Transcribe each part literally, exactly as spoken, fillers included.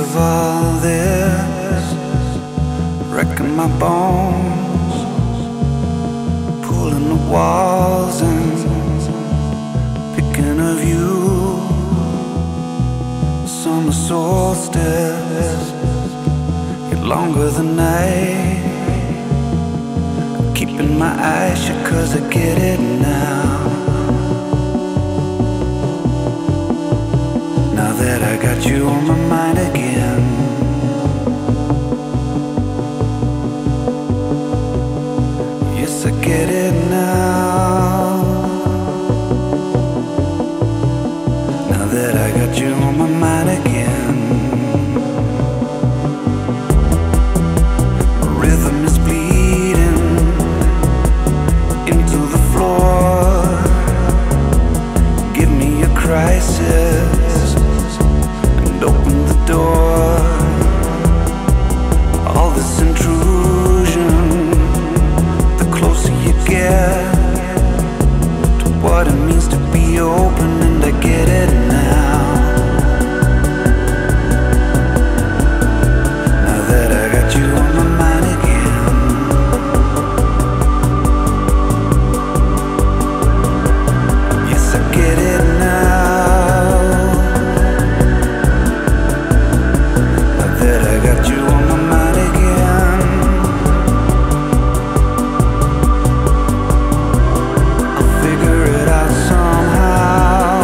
of all this, wrecking my bones, pulling the walls and picking of you. Summer solstice, you're longer than night. I'm keeping my eyes shut cause I get it now. Now that I got you on my mind again, yes, I get it now. Now that I got you on my mind again, my rhythm is bleeding into the floor. Give me a crisis, open the door. All this intrusion, the closer you get to what it means to be open, and I get it now. Now that I got you on my mind again, yes, I get it now. Somehow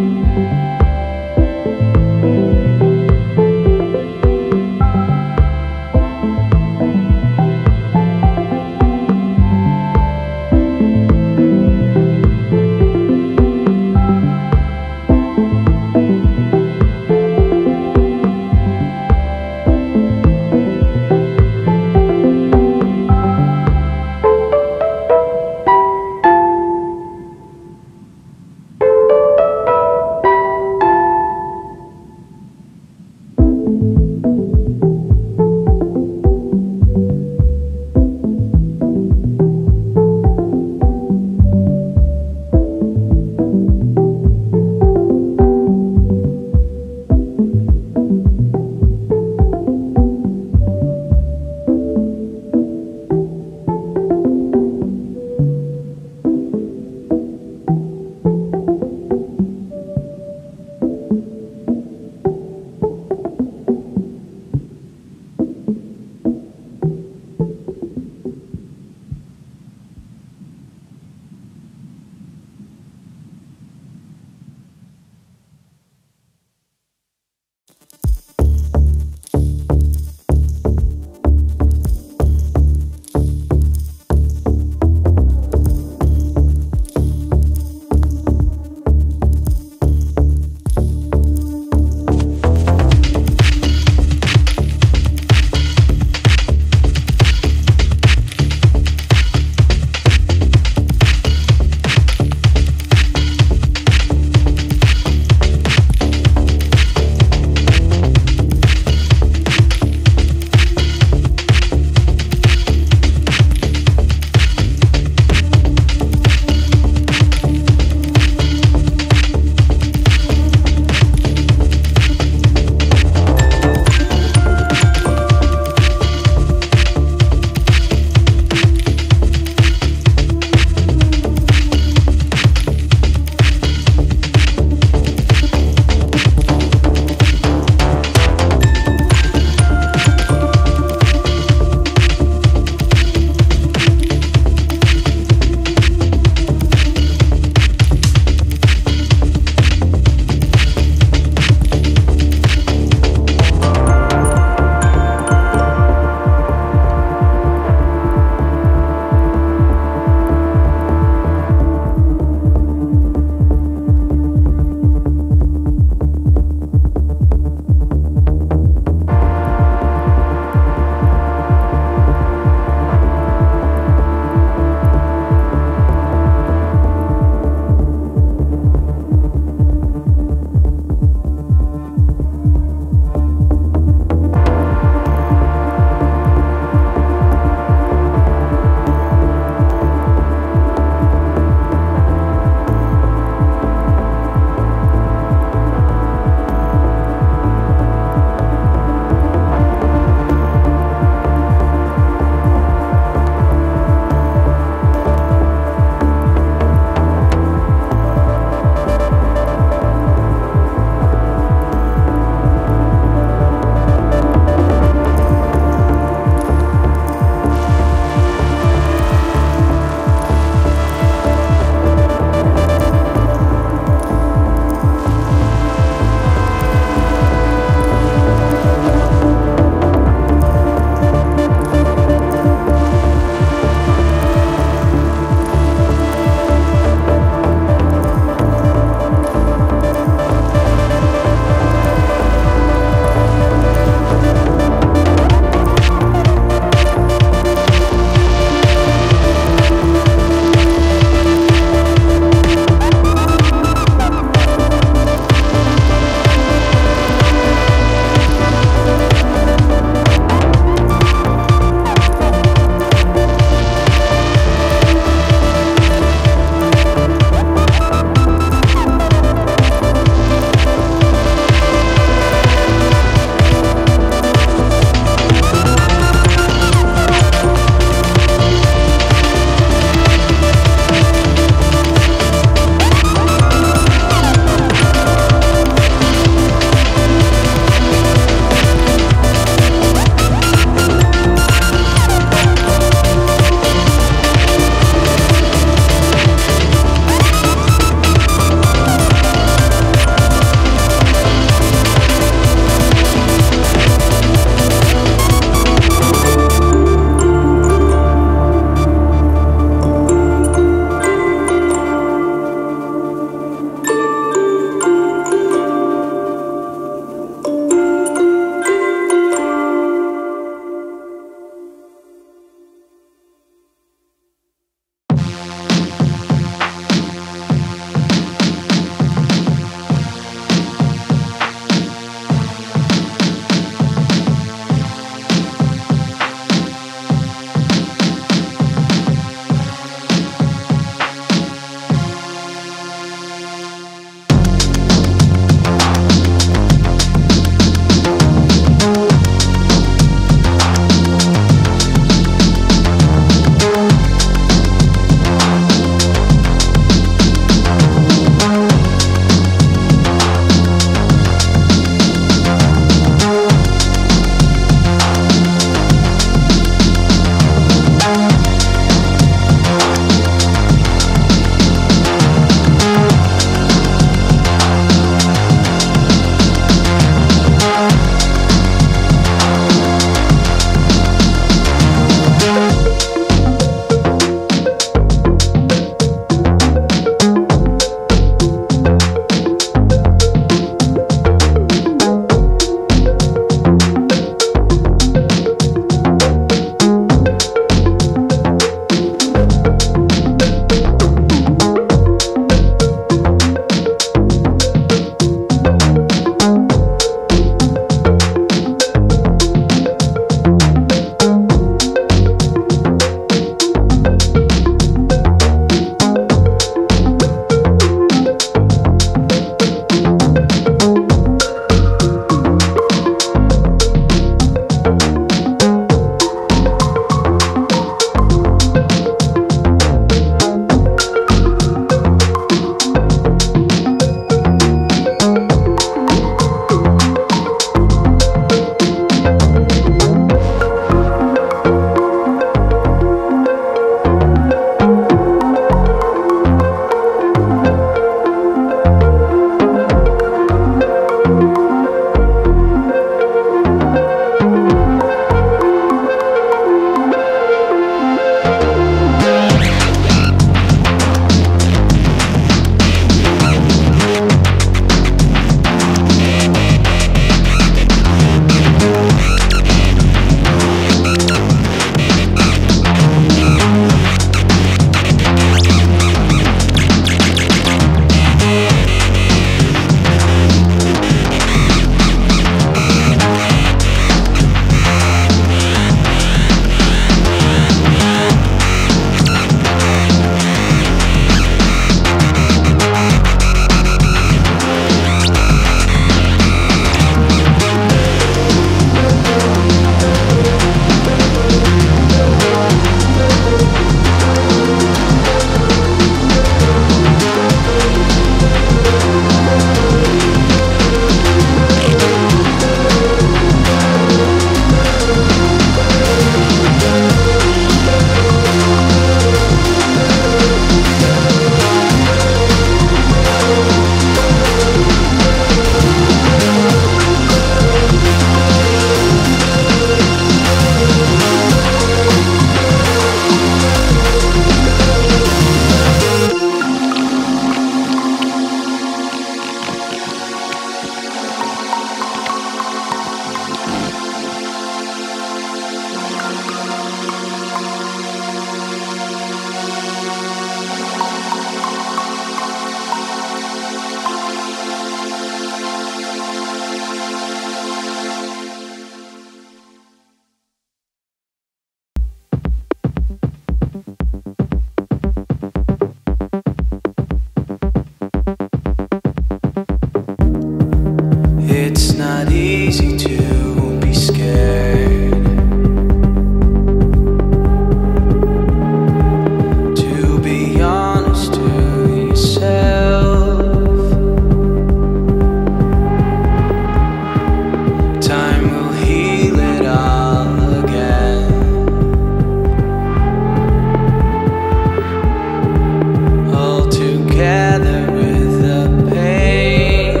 with the pain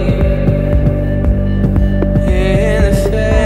in the face.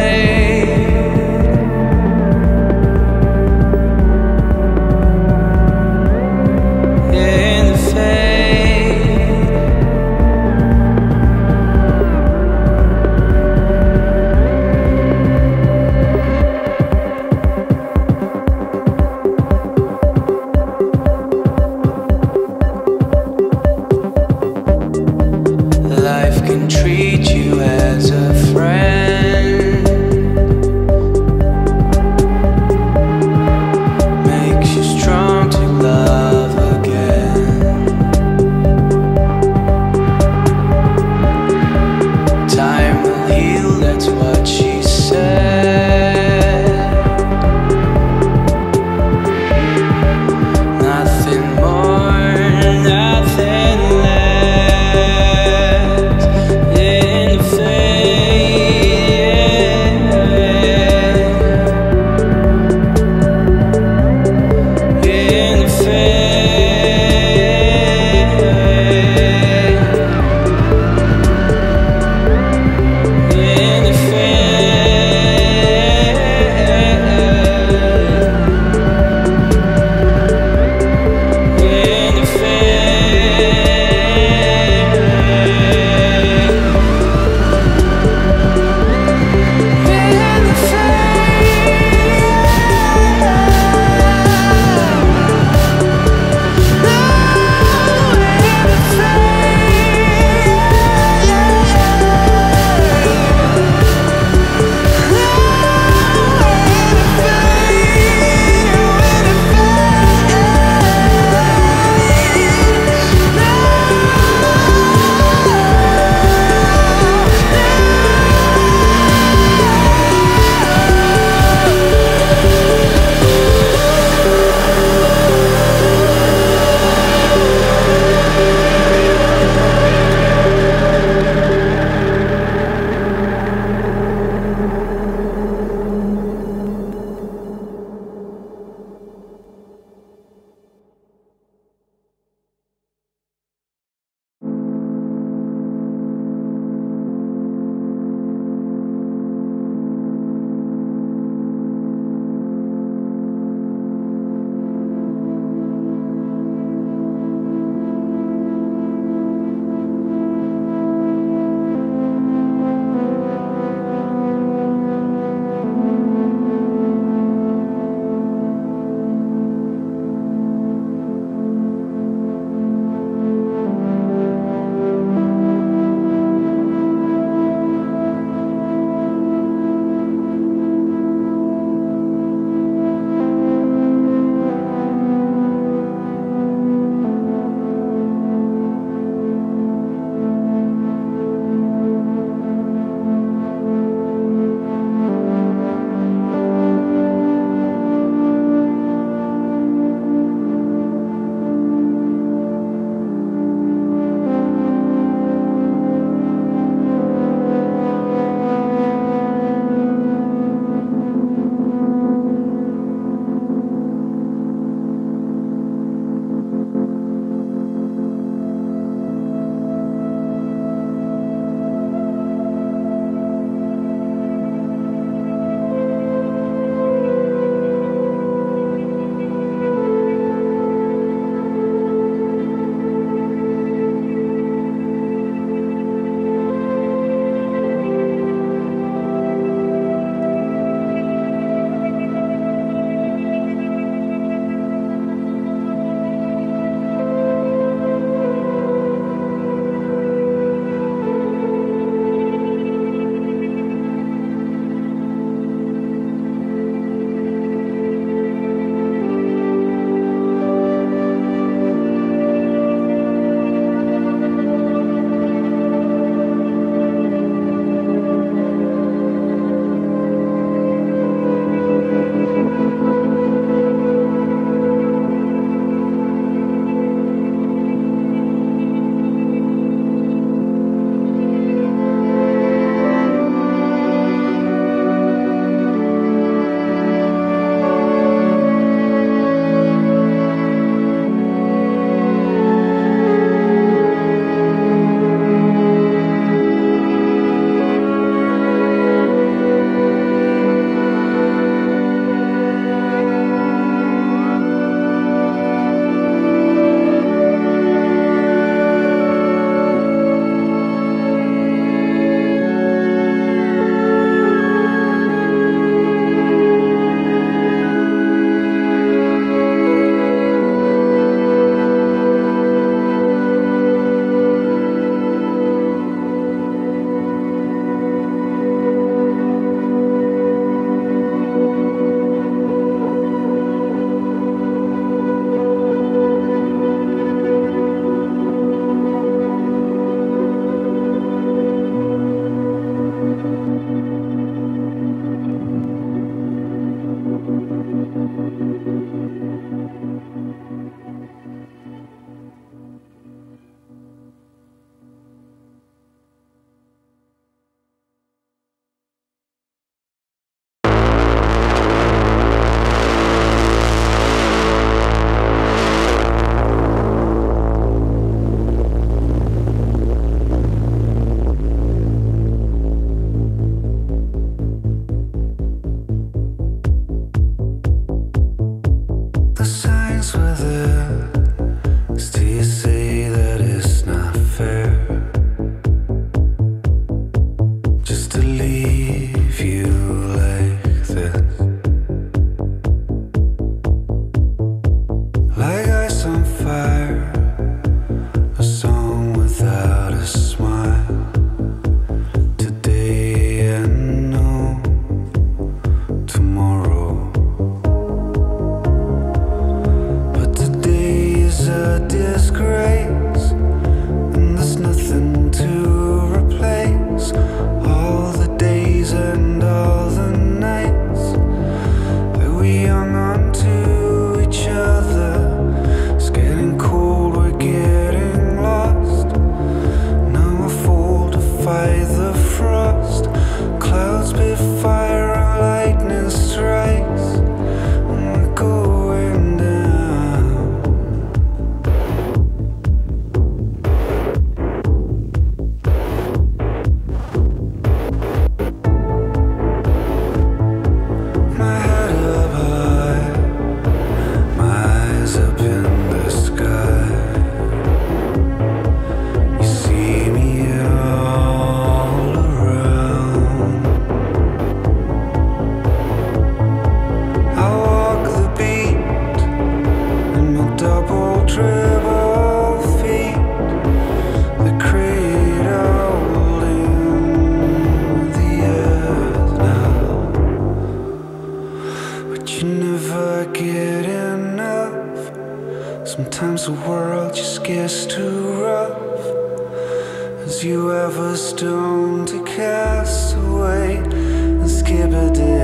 You ever stoned to cast away and skip a day?